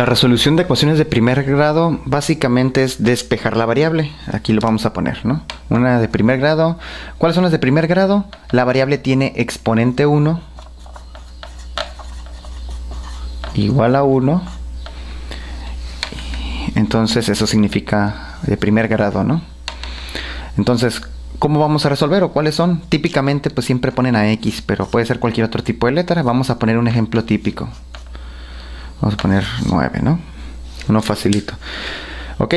La resolución de ecuaciones de primer grado básicamente es despejar la variable. Aquí lo vamos a poner, ¿no? Una de primer grado. ¿Cuáles son las de primer grado? La variable tiene exponente 1 igual a 1. Entonces eso significa de primer grado, ¿no? Entonces, ¿cómo vamos a resolver o cuáles son? Típicamente pues siempre ponen a X, pero puede ser cualquier otro tipo de letra. Vamos a poner un ejemplo típico. Vamos a poner 9, ¿no? Uno facilito. Ok,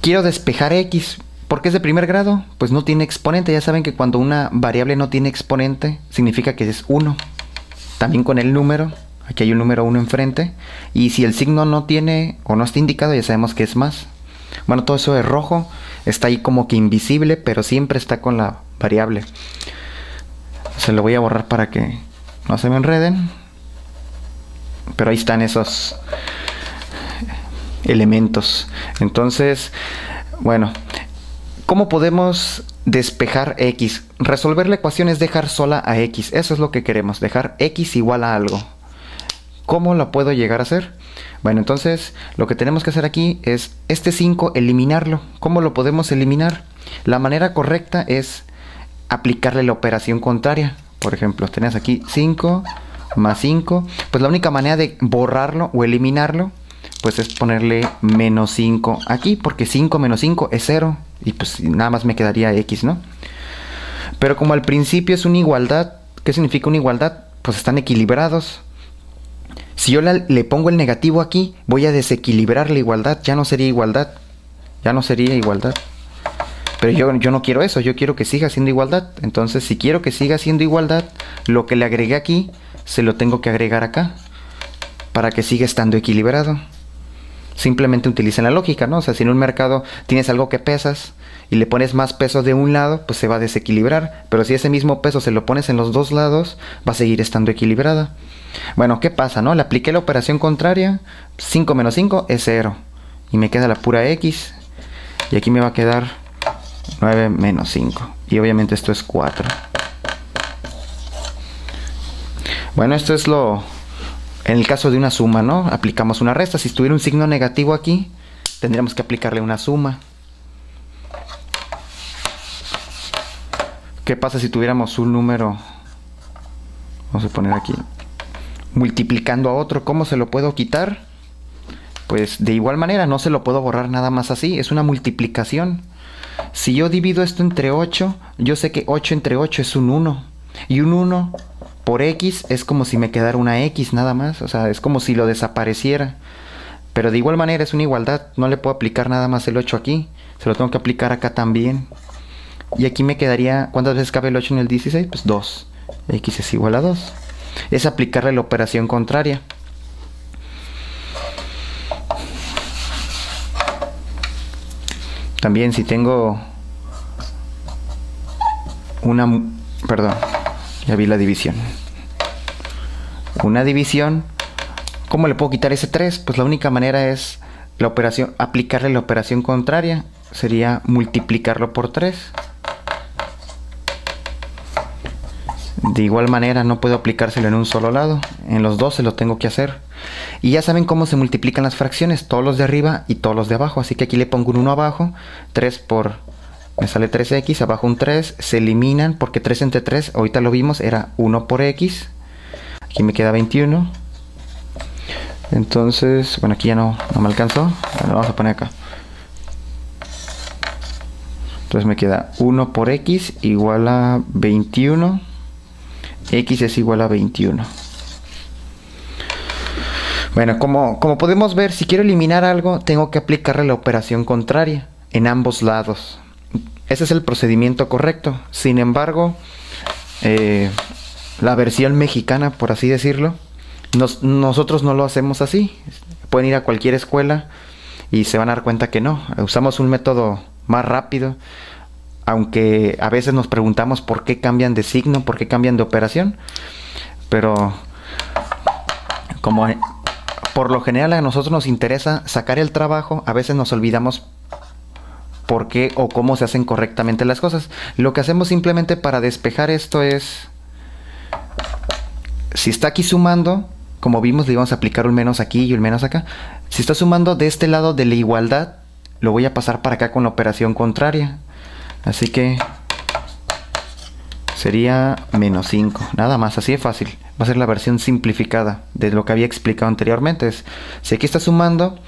quiero despejar X. ¿Por qué es de primer grado? Pues no tiene exponente. Ya saben que cuando una variable no tiene exponente, significa que es 1. También con el número. Aquí hay un número 1 enfrente. Y si el signo no tiene o no está indicado, ya sabemos que es más. Bueno, todo eso de rojo está ahí como que invisible, pero siempre está con la variable. Se lo voy a borrar para que no se me enreden. Pero ahí están esos elementos. Entonces, bueno, ¿cómo podemos despejar X? Resolver la ecuación es dejar sola a X. Eso es lo que queremos, dejar X igual a algo. ¿Cómo lo puedo llegar a hacer? Bueno, entonces, lo que tenemos que hacer aquí es este 5, eliminarlo. ¿Cómo lo podemos eliminar? La manera correcta es aplicarle la operación contraria. Por ejemplo, tenés aquí 5... más 5, pues la única manera de borrarlo o eliminarlo pues es ponerle menos 5 aquí, porque 5 menos 5 es 0 y pues nada más me quedaría X, ¿no? Pero como al principio es una igualdad, ¿qué significa una igualdad? Pues están equilibrados. Si yo le pongo el negativo aquí, voy a desequilibrar la igualdad, ya no sería igualdad, ya no sería igualdad. Pero yo no quiero eso, yo quiero que siga siendo igualdad. Entonces, si quiero que siga siendo igualdad, lo que le agregué aquí se lo tengo que agregar acá para que siga estando equilibrado. Simplemente utilicen la lógica, ¿no? O sea, si en un mercado tienes algo que pesas y le pones más peso de un lado, pues se va a desequilibrar. Pero si ese mismo peso se lo pones en los dos lados, va a seguir estando equilibrada. Bueno, ¿qué pasa, no? Le apliqué la operación contraria. 5 menos 5 es 0. Y me queda la pura X. Y aquí me va a quedar 9 menos 5. Y obviamente esto es 4. Bueno, esto es lo... En el caso de una suma, ¿no? Aplicamos una resta. Si estuviera un signo negativo aquí, tendríamos que aplicarle una suma. ¿Qué pasa si tuviéramos un número? Vamos a poner aquí. Multiplicando a otro. ¿Cómo se lo puedo quitar? Pues de igual manera, no se lo puedo borrar nada más así. Es una multiplicación. Si yo divido esto entre 8, yo sé que 8 entre 8 es un 1. Y un 1 por X es como si me quedara una X nada más. O sea, es como si lo desapareciera. Pero de igual manera es una igualdad. No le puedo aplicar nada más el 8 aquí. Se lo tengo que aplicar acá también. Y aquí me quedaría... ¿Cuántas veces cabe el 8 en el 16? Pues 2. X es igual a 2. Es aplicarle la operación contraria. También si tengo una... Perdón, ya vi la división. Una división. ¿Cómo le puedo quitar ese 3? Pues la única manera es la operación, aplicarle la operación contraria. Sería multiplicarlo por 3. De igual manera no puedo aplicárselo en un solo lado. En los dos se lo tengo que hacer. Y ya saben cómo se multiplican las fracciones. Todos los de arriba y todos los de abajo. Así que aquí le pongo un 1 abajo. 3 por... Me sale 3X. Abajo un 3. Se eliminan porque 3 entre 3. Ahorita lo vimos. Era 1 por X. Aquí me queda 21. Entonces... Bueno, aquí ya no me alcanzó. Bueno, lo vamos a poner acá. Entonces me queda 1 por X igual a 21. X es igual a 21. Bueno, como podemos ver, si quiero eliminar algo, tengo que aplicarle la operación contraria en ambos lados. Ese es el procedimiento correcto. Sin embargo, la versión mexicana, por así decirlo, nosotros no lo hacemos así. Pueden ir a cualquier escuela y se van a dar cuenta que no. Usamos un método más rápido. Aunque a veces nos preguntamos por qué cambian de signo, por qué cambian de operación. Pero como por lo general a nosotros nos interesa sacar el trabajo, a veces nos olvidamos por qué o cómo se hacen correctamente las cosas. Lo que hacemos simplemente para despejar esto es, si está aquí sumando, como vimos, le íbamos a aplicar un menos aquí y un menos acá. Si está sumando de este lado de la igualdad, lo voy a pasar para acá con la operación contraria. Así que sería menos 5, nada más, así de fácil. Va a ser la versión simplificada de lo que había explicado anteriormente. Es, si aquí está sumando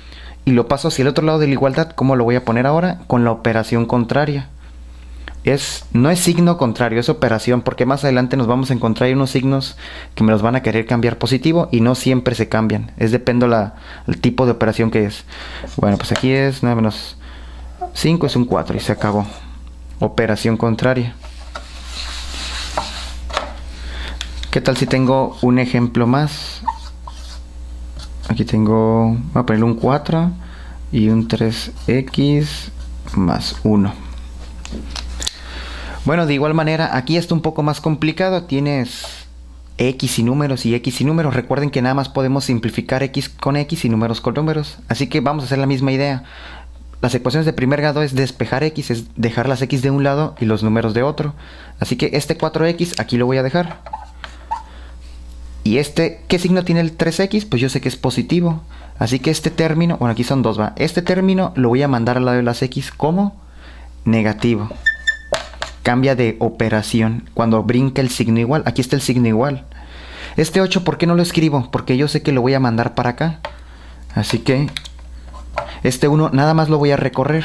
y lo paso hacia el otro lado de la igualdad, ¿cómo lo voy a poner ahora? Con la operación contraria. No es signo contrario, es operación, porque más adelante nos vamos a encontrar unos signos que me los van a querer cambiar positivo y no siempre se cambian. Es depende el tipo de operación que es. Bueno, pues aquí es nada menos 5, es un 4 y se acabó. Operación contraria. ¿Qué tal si tengo un ejemplo más? Aquí tengo, voy a poner un 4 y un 3x más 1. Bueno, de igual manera, aquí está un poco más complicado. Tienes x y x y números. Recuerden que nada más podemos simplificar x y números con números. Así que vamos a hacer la misma idea. Las ecuaciones de primer grado es despejar x, es dejar las x de un lado y los números de otro. Así que este 4x aquí lo voy a dejar. Y ¿qué signo tiene el 3x? Pues yo sé que es positivo. Así que este término, bueno, aquí son dos, va. Este término lo voy a mandar al lado de las x como negativo. Cambia de operación cuando brinca el signo igual. Aquí está el signo igual. Este 8, ¿por qué no lo escribo? Porque yo sé que lo voy a mandar para acá. Así que este 1 nada más lo voy a recorrer.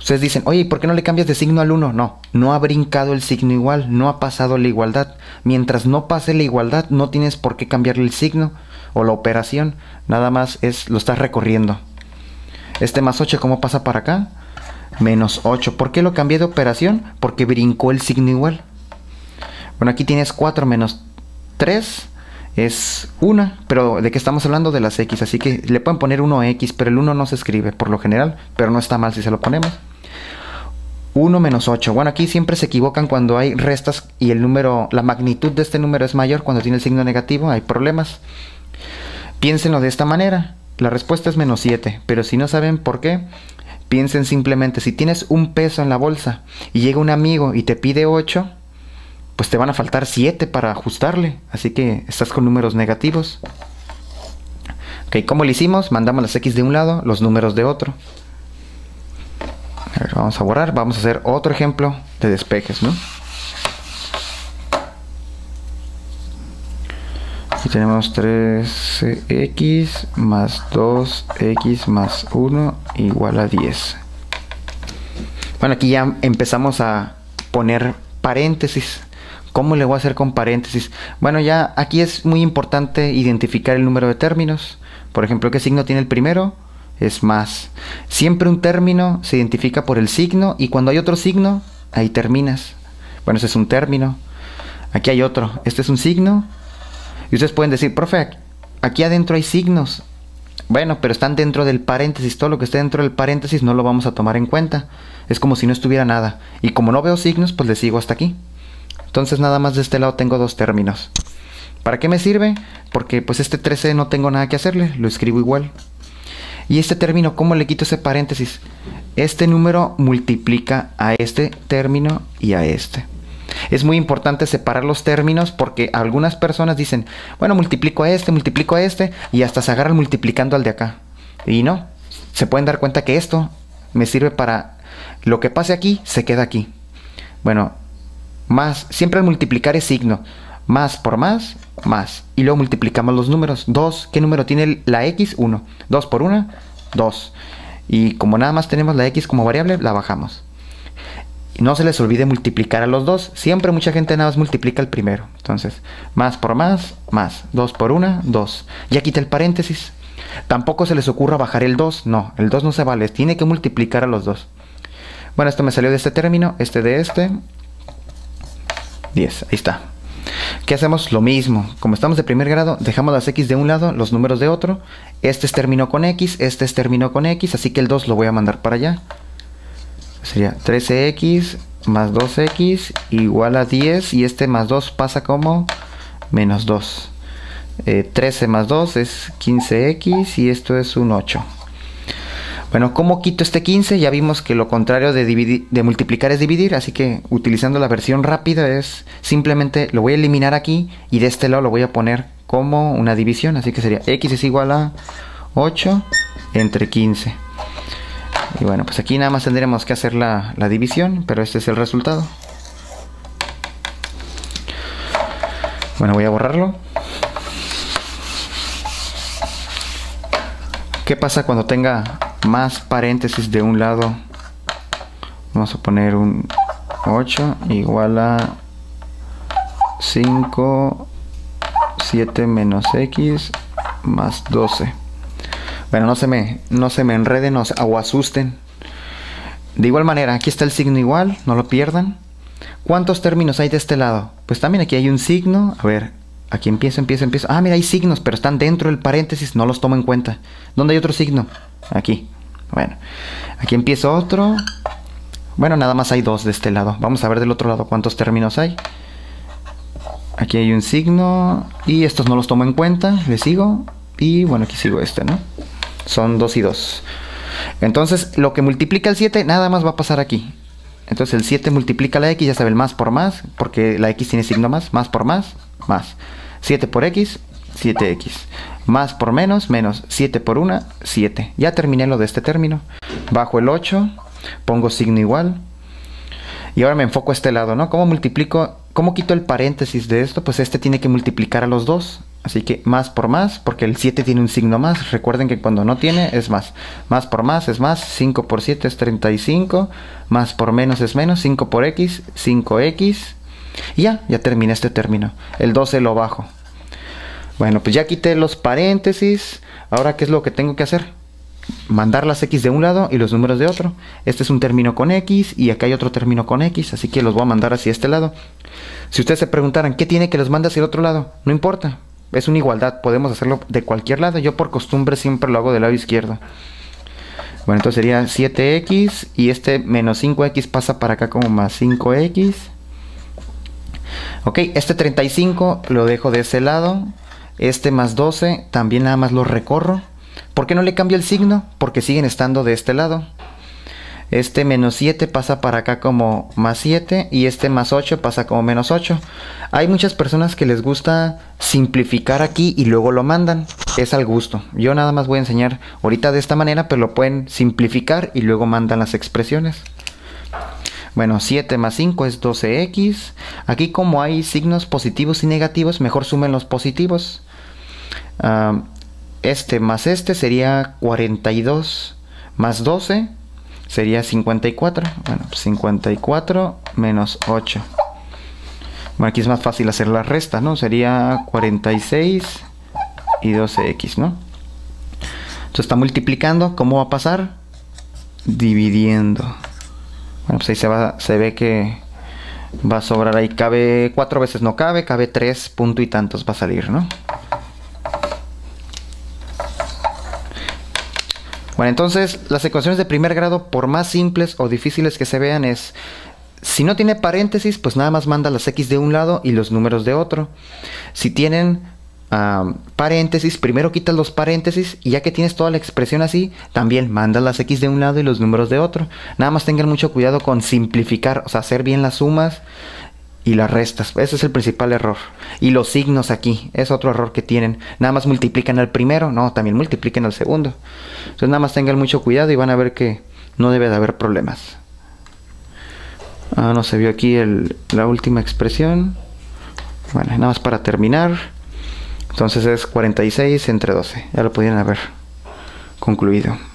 Ustedes dicen, oye, ¿por qué no le cambias de signo al 1? No, no ha brincado el signo igual, no ha pasado la igualdad. Mientras no pase la igualdad, no tienes por qué cambiarle el signo o la operación. Nada más lo estás recorriendo. Este más 8, ¿cómo pasa para acá? Menos 8. ¿Por qué lo cambié de operación? Porque brincó el signo igual. Bueno, aquí tienes 4 menos 3. Es 1, pero ¿de qué estamos hablando? De las x, así que le pueden poner 1x, pero el 1 no se escribe por lo general, pero no está mal si se lo ponemos. 1 menos 8, bueno, aquí siempre se equivocan cuando hay restas y el número, la magnitud de este número es mayor, cuando tiene el signo negativo hay problemas. Piénsenlo de esta manera, la respuesta es menos 7, pero si no saben por qué, piensen simplemente, si tienes un peso en la bolsa y llega un amigo y te pide 8, pues te van a faltar 7 para ajustarle. Así que estás con números negativos. Ok, ¿cómo lo hicimos? Mandamos las x de un lado, los números de otro. A ver, vamos a borrar. Vamos a hacer otro ejemplo de despejes, ¿no? Aquí tenemos 3x más 2x más 1 igual a 10. Bueno, aquí ya empezamos a poner paréntesis. ¿Cómo le voy a hacer con paréntesis? Bueno, ya aquí es muy importante identificar el número de términos. Por ejemplo, ¿qué signo tiene el primero? Es más. Siempre un término se identifica por el signo y cuando hay otro signo, ahí terminas. Bueno, ese es un término. Aquí hay otro. Este es un signo. Y ustedes pueden decir, profe, aquí adentro hay signos. Bueno, pero están dentro del paréntesis. Todo lo que esté dentro del paréntesis no lo vamos a tomar en cuenta. Es como si no estuviera nada. Y como no veo signos, pues le sigo hasta aquí. Entonces nada más de este lado tengo dos términos. ¿Para qué me sirve? Porque pues este 13 no tengo nada que hacerle, lo escribo igual. Y este término, ¿cómo le quito ese paréntesis? Este número multiplica a este término y a este. Es muy importante separar los términos porque algunas personas dicen, bueno, multiplico a este, y hasta se agarran multiplicando al de acá. Y no, se pueden dar cuenta que esto me sirve para lo que pase aquí, se queda aquí. Bueno, más, siempre al multiplicar es signo, más por más, más, y luego multiplicamos los números. 2, ¿qué número tiene la x? 1, 2 por 1, 2, y como nada más tenemos la x como variable, la bajamos. No se les olvide multiplicar a los dos, siempre mucha gente nada más multiplica el primero. Entonces, más por más, más, 2 por 1, 2, ya quita el paréntesis. Tampoco se les ocurra bajar el 2, no, el 2 no se vale, tiene que multiplicar a los dos. Bueno, esto me salió de este término, este de este, 10, ahí está. ¿Qué hacemos? Lo mismo. Como estamos de primer grado, dejamos las x de un lado, los números de otro. Este es término con x, este es término con x, así que el 2 lo voy a mandar para allá. Sería 13x más 2x igual a 10, y este más 2 pasa como menos 2. 13 más 2 es 15x y esto es un 8. Bueno, ¿cómo quito este 15? Ya vimos que lo contrario de multiplicar es dividir, así que utilizando la versión rápida es simplemente lo voy a eliminar aquí y de este lado lo voy a poner como una división, así que sería x es igual a 8 entre 15. Y bueno, pues aquí nada más tendríamos que hacer la división, pero este es el resultado. Bueno, voy a borrarlo. ¿Qué pasa cuando tenga más paréntesis de un lado? Vamos a poner un 8 igual a 5, 7 menos x más 12. Bueno, no se me enreden o asusten. De igual manera, aquí está el signo igual, no lo pierdan. ¿Cuántos términos hay de este lado? Pues también aquí hay un signo. A ver, aquí empiezo. Ah, mira, hay signos, pero están dentro del paréntesis, no los tomo en cuenta. ¿Dónde hay otro signo? Aquí. Bueno, aquí empiezo otro. Bueno, nada más hay dos de este lado. Vamos a ver del otro lado cuántos términos hay. Aquí hay un signo y estos no los tomo en cuenta. Le sigo y bueno, aquí sigo este, ¿no? Son 2 y 2. Entonces, lo que multiplica el 7 nada más va a pasar aquí. Entonces, el 7 multiplica la x, ya saben, más por más, porque la x tiene signo más por más. 7 por x, 7x. Más por menos. 7 por 1, 7. Ya terminé lo de este término. Bajo el 8, pongo signo igual. Y ahora me enfoco a este lado, ¿no? ¿Cómo multiplico? ¿Cómo quito el paréntesis de esto? Pues este tiene que multiplicar a los dos. Así que más por más, porque el 7 tiene un signo más. Recuerden que cuando no tiene es más. Más por más es más. 5 por 7 es 35. Más por menos es menos. 5 por x, 5x. Y ya terminé este término. El 12 lo bajo. Bueno, pues ya quité los paréntesis. Ahora, ¿qué es lo que tengo que hacer? Mandar las x de un lado y los números de otro. Este es un término con x y acá hay otro término con x, así que los voy a mandar hacia este lado. Si ustedes se preguntaran ¿qué tiene que los mande hacia el otro lado? No importa, es una igualdad, podemos hacerlo de cualquier lado. Yo por costumbre siempre lo hago del lado izquierdo. Bueno, entonces sería 7x y este menos 5x pasa para acá como más 5x. Ok, este 35 lo dejo de ese lado. Este más 12 también nada más lo recorro. ¿Por qué no le cambio el signo? Porque siguen estando de este lado. Este menos 7 pasa para acá como más 7. Y este más 8 pasa como menos 8. Hay muchas personas que les gusta simplificar aquí y luego lo mandan. Es al gusto. Yo nada más voy a enseñar ahorita de esta manera, pero lo pueden simplificar y luego mandan las expresiones. Bueno, 7 más 5 es 12x. Aquí como hay signos positivos y negativos, mejor sumen los positivos. Este más este sería 42, más 12 sería 54. Bueno, 54 menos 8. Bueno, aquí es más fácil hacer la resta, ¿no? Sería 46 y 12x, ¿no? Entonces está multiplicando. ¿Cómo va a pasar? Dividiendo. Bueno, pues ahí se ve que va a sobrar. Ahí cabe 4 veces, no cabe. Cabe 3 punto y tantos va a salir, ¿no? Bueno, entonces las ecuaciones de primer grado, por más simples o difíciles que se vean, es si no tiene paréntesis, pues nada más manda las x de un lado y los números de otro. Si tienen paréntesis, primero quitas los paréntesis y ya que tienes toda la expresión así, también manda las x de un lado y los números de otro. Nada más tengan mucho cuidado con simplificar, o sea, hacer bien las sumas y las restas. Ese es el principal error. Y los signos aquí es otro error que tienen. Nada más multiplican al primero. No, también multipliquen al segundo. Entonces nada más tengan mucho cuidado y van a ver que no debe de haber problemas. Ah, no se vio aquí la última expresión. Bueno, nada más para terminar. Entonces es 46 entre 12. Ya lo pudieron haber concluido.